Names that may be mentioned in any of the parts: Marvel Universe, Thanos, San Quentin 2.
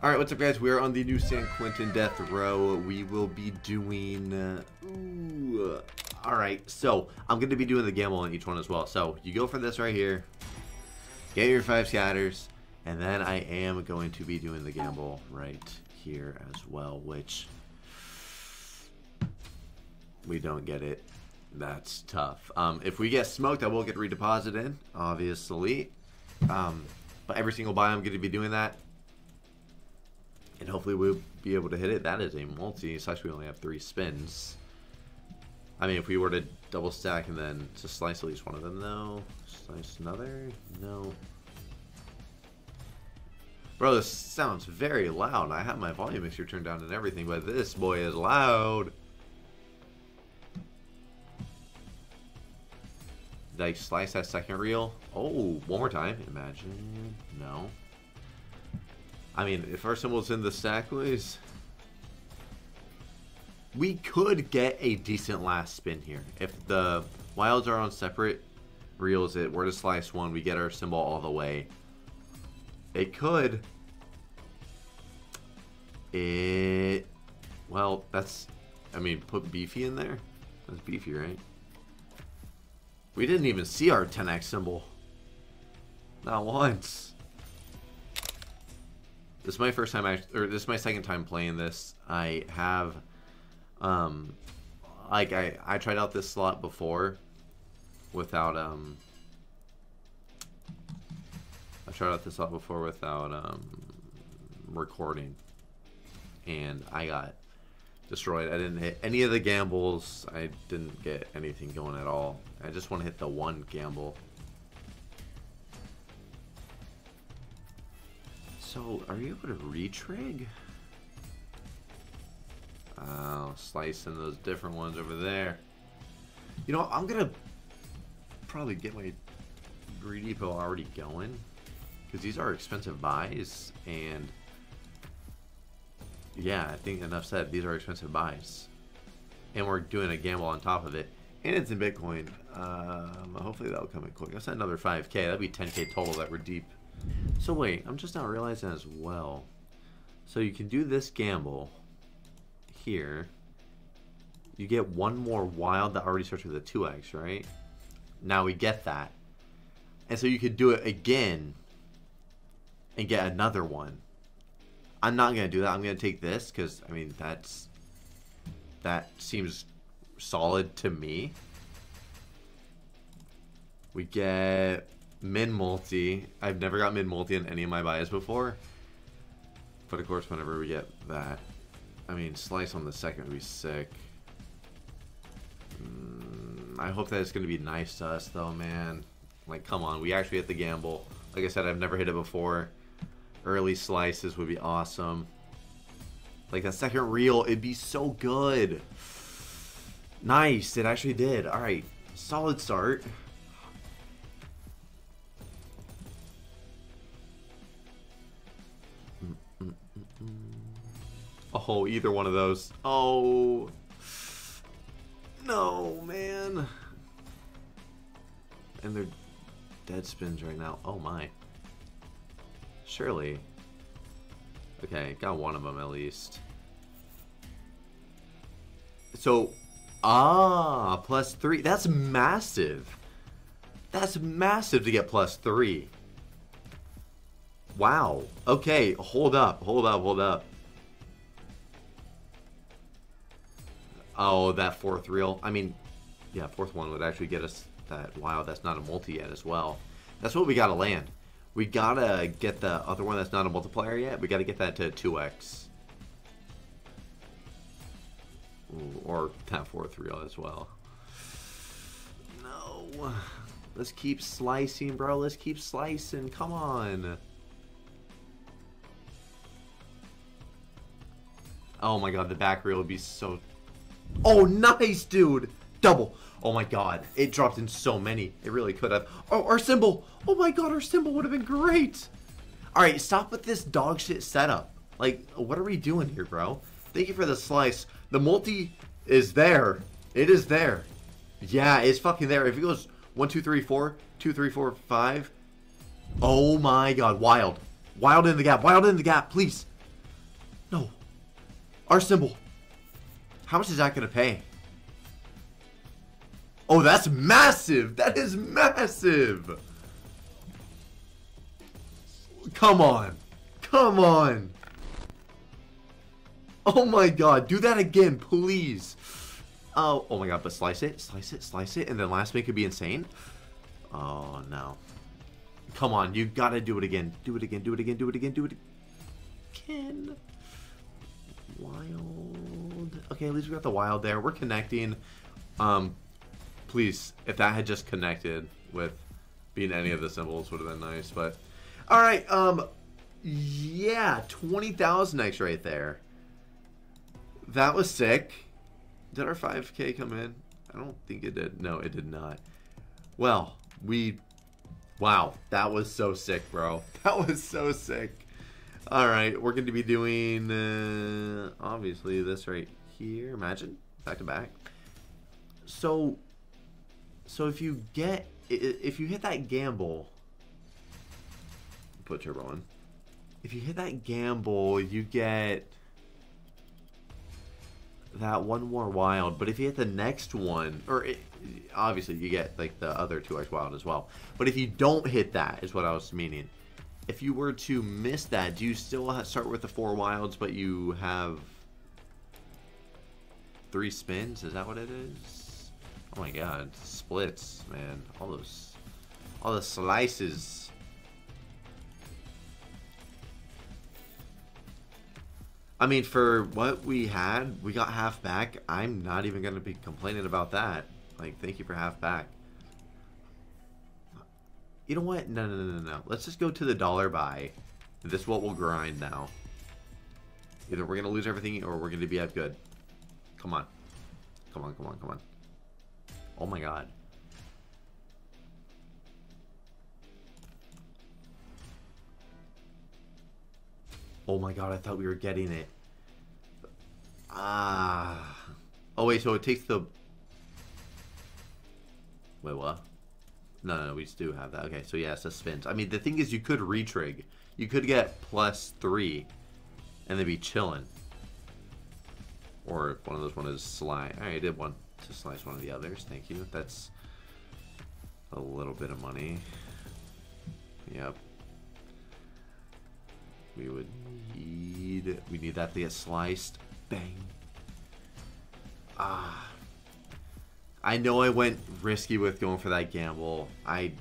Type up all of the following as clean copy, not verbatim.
All right, what's up, guys? We are on the new San Quentin Death Row. We will be doing... all right, so I'm going to be doing the gamble on each one as well. So you go for this right here. Get your 5 scatters. And then I am going to be doing the gamble right here as well, which... we don't get it. That's tough. If we get smoked, I will get redeposited, obviously. But every single buy, I'm going to be doing that. And hopefully we'll be able to hit it. That is a multi. So actually we only have 3 spins. I mean, if we were to double stack and then to slice at least one of them, though. Slice another? No. Bro, this sounds very loud. I have my volume mixer turned down and everything, but this boy is loud. Did I slice that second reel? Oh, one more time. Imagine. No. I mean, if our symbol's in the stack, please. We could get a decent last spin here. If the wilds are on separate reels, it were to slice one, we get our symbol all the way. It could. It. Well, that's. I mean, put beefy in there. That's beefy, right? We didn't even see our 10x symbol. Not once. This is my first time, this is my second time playing this. I have, like I tried out this slot before, without recording, and I got destroyed. I didn't hit any of the gambles. I didn't get anything going at all. I just want to hit the one gamble. So, are you able to retrig? Oh, slicing those different ones over there. You know, I'm gonna probably get my Redepo already going, because these are expensive buys, and yeah, I think enough said. These are expensive buys, and we're doing a gamble on top of it, and it's in Bitcoin. Hopefully that'll come in quick. That's another 5K. That'd be 10K total that we're deep. So wait, I'm just not realizing as well. So you can do this gamble here. You get one more wild that already starts with a 2x, right? Now we get that. And so you could do it again and get another one. I'm not going to do that. I'm going to take this because, I mean, that seems solid to me. We get... min multi. I've never got min multi in any of my buys before, but of course whenever we get that, I mean, slice on the second would be sick. I hope that it's going to be nice to us though, man. Like, come on, we actually hit the gamble. Like I said, I've never hit it before. Early slices would be awesome. Like that second reel, it'd be so good. Nice, it actually did. Alright, solid start. Oh, either one of those. Oh, no, man. And they're dead spins right now. Oh, my. Surely. Okay, got one of them at least. So, +3. That's massive. That's massive to get +3. Wow. Okay, hold up, hold up, hold up. Oh, that fourth reel. I mean, yeah, fourth one would actually get us that. Wow, that's not a multi yet as well. That's what we gotta land. We gotta get the other one that's not a multiplier yet. We gotta get that to 2x. Ooh, or that fourth reel as well. No. Let's keep slicing, bro. Let's keep slicing. Come on. Oh my god, the back reel would be so... oh, nice, dude. Double. Oh, my God. It dropped in so many. It really could have. Oh, our symbol. Oh, my God. Our symbol would have been great. All right. Stop with this dog shit setup. Like, what are we doing here, bro? Thank you for the slice. The multi is there. It is there. Yeah, it's fucking there. If it goes 1, 2, 3, 4, 2, 3, 4, 5. Oh, my God. Wild. Wild in the gap. Wild in the gap, please. Our symbol. How much is that gonna pay? Oh, that's massive! That is massive! Come on. Come on. Oh my god. Do that again, please. Oh, oh my god. But slice it. Slice it. Slice it. And then last spin could be insane. Oh, no. Come on. You gotta do it again. Do it again. Do it again. Do it again. Do it again. Wild. Okay, at least we got the wild there. We're connecting. Please, if that had just connected with being any of the symbols would have been nice, but... Alright, yeah, 20,000x right there. That was sick. Did our 5K come in? I don't think it did. No, it did not. Well, we... Wow, that was so sick, bro. That was so sick. Alright, we're going to be doing, obviously, this right here. Imagine, back to back. So if you hit that gamble, put turbo on. If you hit that gamble, you get that one more wild. But if you hit the next one, obviously you get like the other 2x wild as well. But if you don't hit that, is what I was meaning. If you were to miss that, do you still start with the 4 wilds, but you have 3 spins? Is that what it is? Oh my god, splits, man. All the slices. I mean, for what we had, we got half back. I'm not even going to be complaining about that. Like, thank you for half back. You know what? No, no, no, no, no. Let's just go to the dollar buy. This is what we'll grind now. Either we're going to lose everything or we're going to be up good. Come on. Come on, come on, come on. Oh my god. Oh my god, I thought we were getting it. Ah. Oh wait, so it takes the... Wait, what? No, no, no, we do have that. Okay, so yeah, it's a spins. I mean, the thing is you could retrig. You could get +3 and then be chilling. Or if one of those one is slide. Alright, I did one. To slice one of the others, thank you. That's a little bit of money. Yep. We need that to get sliced. Bang. Ah. I know I went risky with going for that gamble. I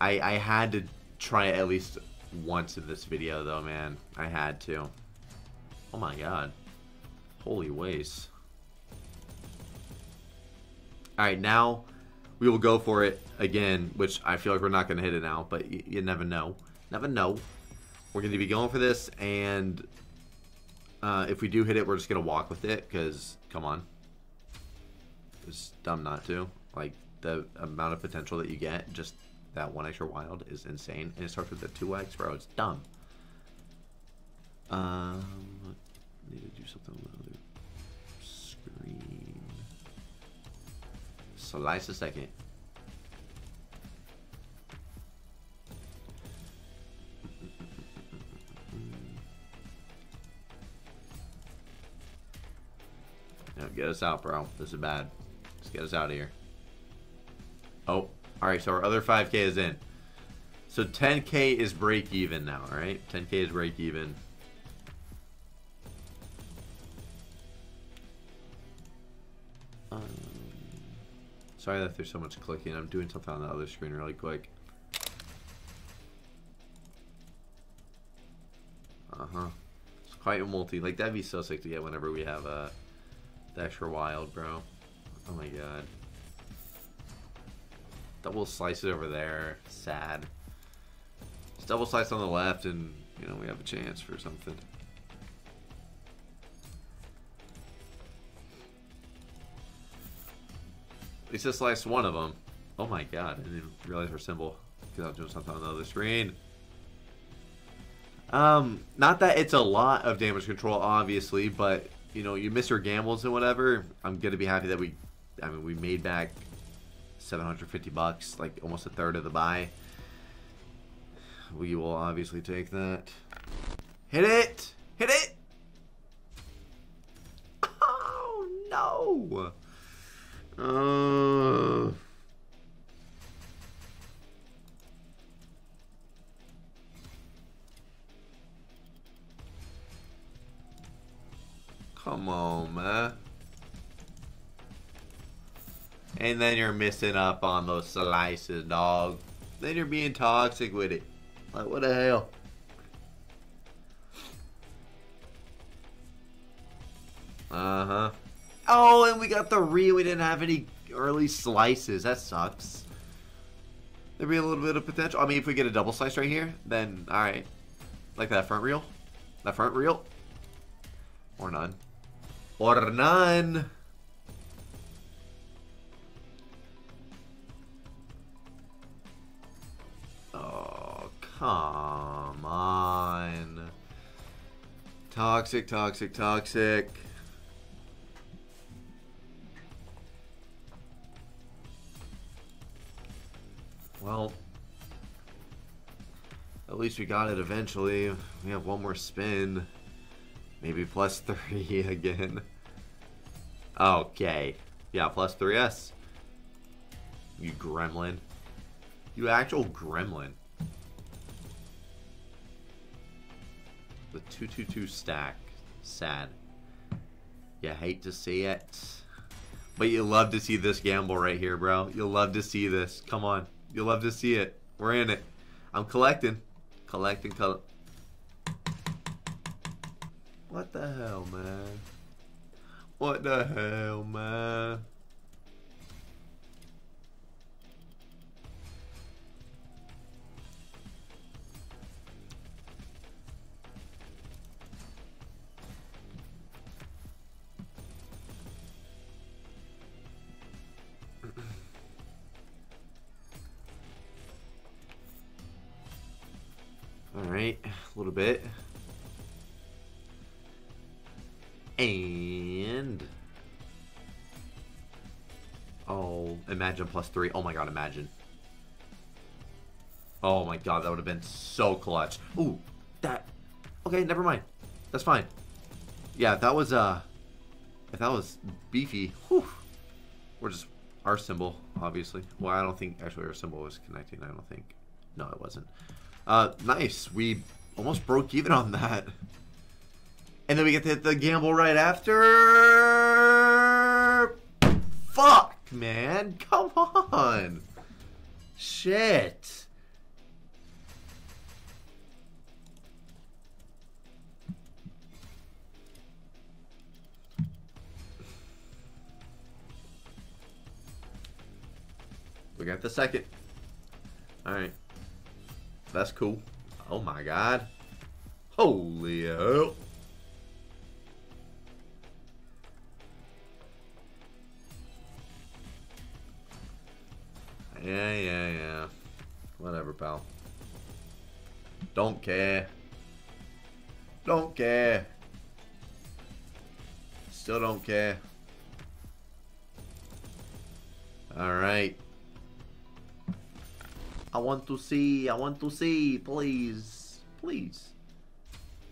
had to try it at least once in this video though, man. I had to. Oh my god. Holy waste. Alright, now we will go for it again, which I feel like we're not going to hit it now, but you never know. Never know. We're going to be going for this, and if we do hit it, we're just going to walk with it, because, come on. It's dumb not to. Like, the amount of potential that you get, just that one extra wild is insane. And it starts with the 2x, bro. It's dumb. Need to do something with the screen. Slice a second. Now get us out, bro. This is bad. Let's get us out of here. Oh, alright, so our other 5K is in. So 10K is break even now, alright? 10K is break even. Sorry that there's so much clicking. I'm doing something on the other screen really quick. Uh-huh. It's quite a multi. Like, that'd be so sick to get whenever we have the extra wild, bro. Oh, my God. Double slices over there. Sad. Just double slice on the left and, you know, we have a chance for something. At least I sliced one of them. Oh my god, I didn't even realize our symbol because I was doing something on the other screen. Not that it's a lot of damage control, obviously, but you know, you miss your gambles and whatever. I'm gonna be happy that we made back $750, like almost a third of the buy. We will obviously take that. Hit it! Hit it! Come on, man. And then you're missing up on those slices, dog. Then you're being toxic with it. Like, what the hell? Uh-huh. Oh, and we got the reel. We didn't have any early slices. That sucks. There'd be a little bit of potential. I mean, if we get a double slice right here, then alright. Like that front reel. That front reel. Or none. Or none. Oh, come on. Toxic, toxic, toxic. Well, at least we got it eventually. We have one more spin. Maybe plus 3 again. Okay. Yeah, plus 3S. You gremlin. You actual gremlin. The 222 stack. Sad. You hate to see it. But you love to see this gamble right here, bro. You'll love to see this. Come on. You'll love to see it. We're in it. I'm collecting. Collecting, What the hell, man? What the hell, man? All right, a little bit. And oh, imagine plus 3. Oh my god, imagine. Oh my god, that would have been so clutch. Ooh, that. Okay, never mind. That's fine. Yeah, that was if that was beefy. Whew. Or just our symbol, obviously. Well, I don't think actually our symbol was connecting. I don't think. No, it wasn't. Nice. We almost broke even on that. And then we get to hit the gamble right after. Fuck, man. Come on. Shit. We got the second. Alright. That's cool. Oh my god. Holy hell. Yeah, yeah, yeah. Whatever, pal. Don't care. Don't care. Still don't care. Alright. I want to see, please. Please.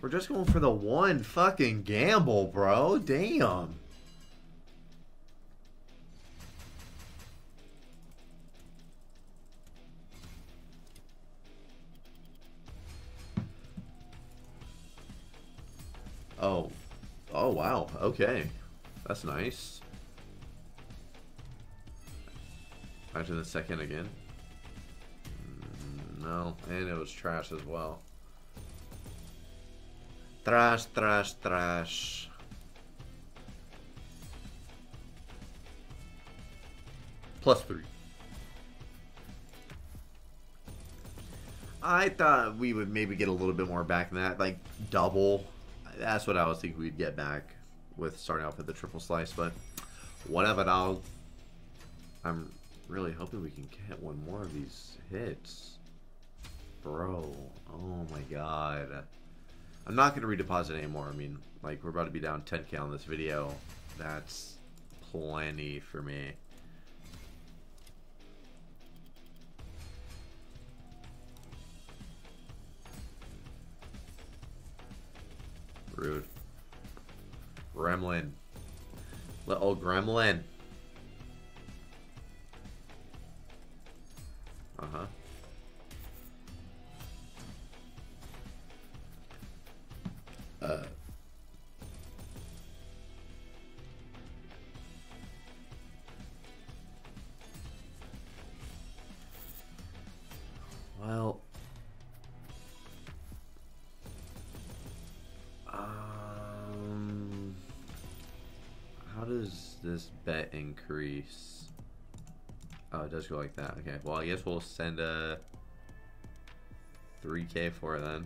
We're just going for the one fucking gamble, bro. Damn. Oh. Oh, wow. Okay. That's nice. Back to the second again. No. And it was trash as well. Trash, trash, trash. Plus 3. I thought we would maybe get a little bit more back than that. Like, double. That's what I was thinking we'd get back with starting off with the triple slice, but whatever, dog. I'm really hoping we can get one more of these hits. Bro, oh my god. I'm not going to redeposit anymore. I mean, like, we're about to be down 10k on this video. That's plenty for me. Rude. Gremlin. Little gremlin. Uh-huh. does this bet increase? Oh, it does go like that. Okay, well, I guess we'll send a 3K for it then.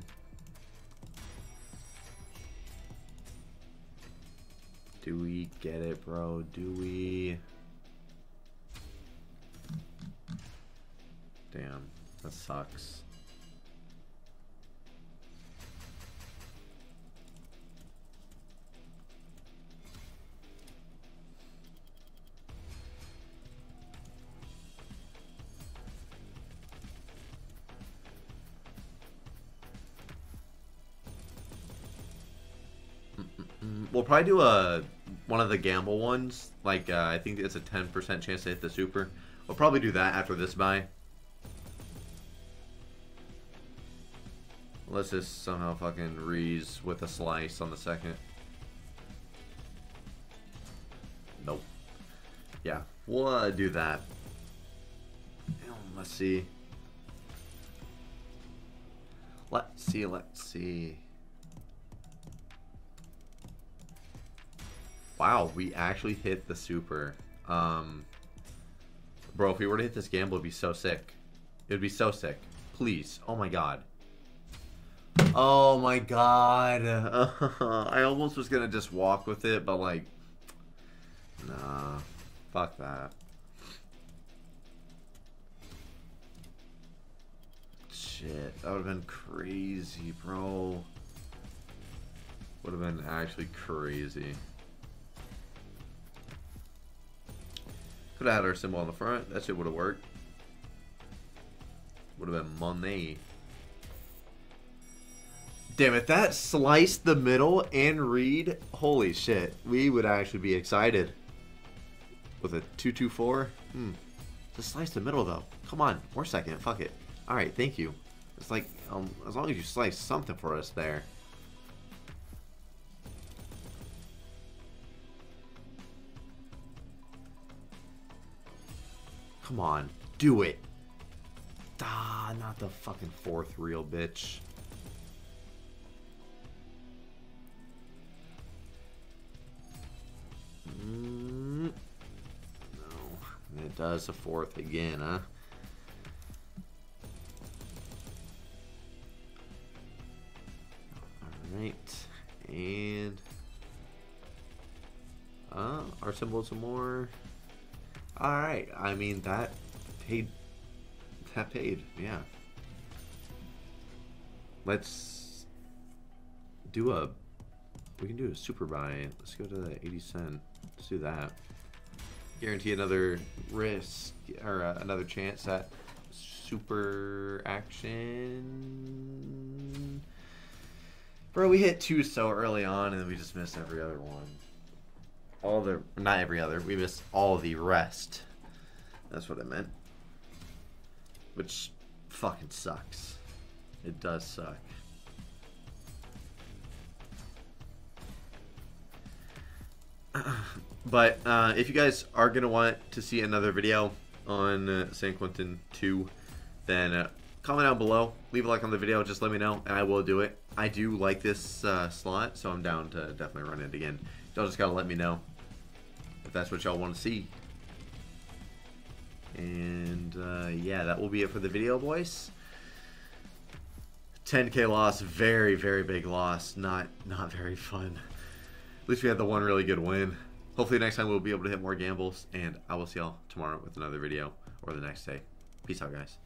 Do we get it, bro? Do we? Damn, that sucks. We'll probably do a one of the gamble ones. Like I think it's a 10% chance to hit the super. We'll probably do that after this buy. Let's just somehow fucking reese with a slice on the second. Nope. Yeah, we'll do that. Let's see. Let's see. Let's see. Wow, we actually hit the super. Bro, if we were to hit this gamble, it'd be so sick. It'd be so sick. Please. Oh my god. Oh my god. I almost was gonna just walk with it, but like, nah. Fuck that. Shit, that would've been crazy, bro. Would've been actually crazy. Could have had our symbol on the front. That shit would have worked. Would have been money. Damn it, that sliced the middle and read. Holy shit. We would actually be excited. With a 224. Just slice the middle though. Come on. More second. Fuck it. Alright, thank you. It's like, as long as you slice something for us there. Come on, do it. Ah, not the fucking fourth reel, bitch. No, it does a fourth again, huh? All right, and our symbol some more. Alright, I mean, that paid, yeah. Let's do a, we can do a super buy. Let's go to the 80 cent, let's do that. Guarantee another risk, or another chance at super action. Bro, we hit two so early on and then we just missed every other one. All the, not every other, we missed all the rest. That's what I meant. Which fucking sucks. It does suck. But if you guys are going to want to see another video on San Quentin 2, then comment down below. Leave a like on the video, just let me know, and I will do it. I do like this slot, so I'm down to definitely run it again. Y'all just gotta let me know if that's what y'all want to see. And yeah, that will be it for the video, boys. 10K loss, very, very big loss. Not very fun. At least we had the one really good win. Hopefully next time we'll be able to hit more gambles, and I will see y'all tomorrow with another video or the next day. Peace out, guys.